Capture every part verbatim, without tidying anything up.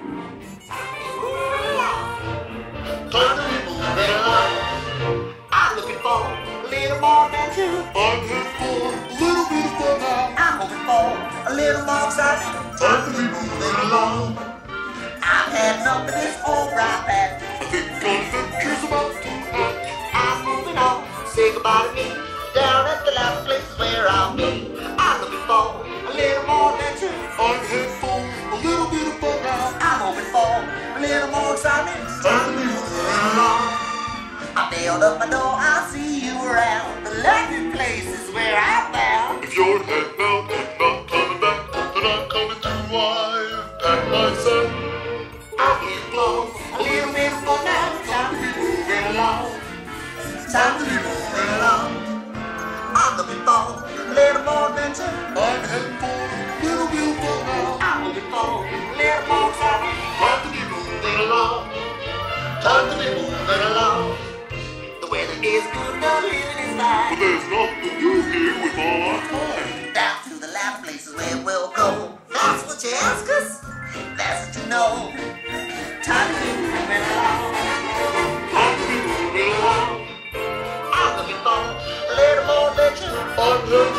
Time to be moving along. I'm looking for a little more than you. I'm looking for a little bit of fun now. I'm hoping for a little more excitement. Time to be moving along. I've had enough of this old ride back. I think adventure's about to end. I'm moving on. Say goodbye to me. Down at the last place where I'll be. I'm looking for a little more than you. I'm looking for a little bit of fun now. I'm hoping for a little more excitement. Time to be moving along. I bailed up my door, I'll see you around. The lovely place is where I found. If you're head bound and not coming back, then I'm coming through. I've packed my sack. I'm here for a little bit of fun now. Time to be moving along. Time to be moving along. I'm looking for a little more adventure. I'm heading for a little bit of fun now. I'm looking for a little more excitement. Time to be moving along. Time to be moving along. The weather is good, the living is fine. But there's nothing to do here with all our time. Down to the last places where we'll go. That's what you ask us. That's what you know. Time to be moving along. Time to be moving along. I'm looking for a little more adventure. I'm looking for a little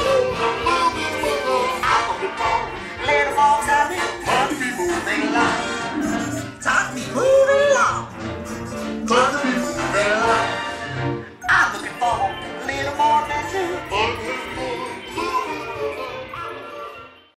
bit more love. I'm looking for a little more time. Time to be moving along. Time to be moving along.